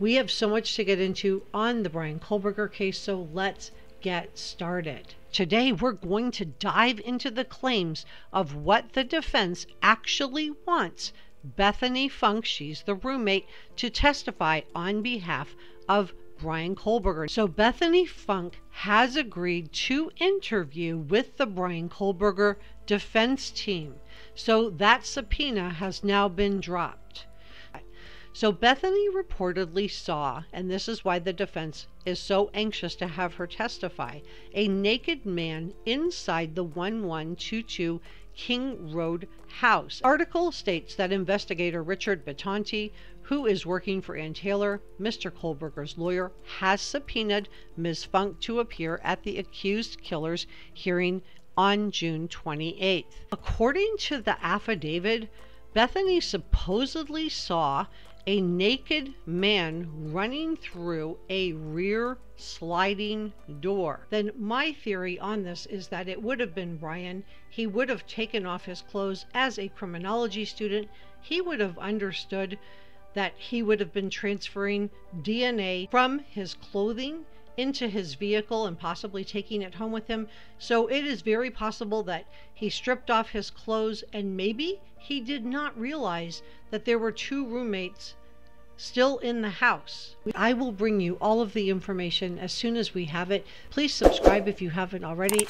We have so much to get into on the Bryan Kohberger case, so let's get started. Today, we're going to dive into the claims of what the defense actually wants Bethany Funke, she's the roommate, to testify on behalf of Bryan Kohberger. So Bethany Funke has agreed to interview with the Bryan Kohberger defense team. So that subpoena has now been dropped. So Bethany reportedly saw, and this is why the defense is so anxious to have her testify, a naked man inside the 1122 King Road house. Article states that investigator Richard Batanti, who is working for Ann Taylor, Mr. Kohberger's lawyer, has subpoenaed Ms. Funke to appear at the accused killer's hearing on June 28th. According to the affidavit, Bethany supposedly saw a naked man running through a rear sliding door. Then my theory on this is that it would have been Bryan. He would have taken off his clothes as a criminology student. He would have understood that he would have been transferring DNA from his clothing into his vehicle and possibly taking it home with him. So it is very possible that he stripped off his clothes and maybe he did not realize that there were two roommates still in the house. I will bring you all of the information as soon as we have it. Please subscribe if you haven't already.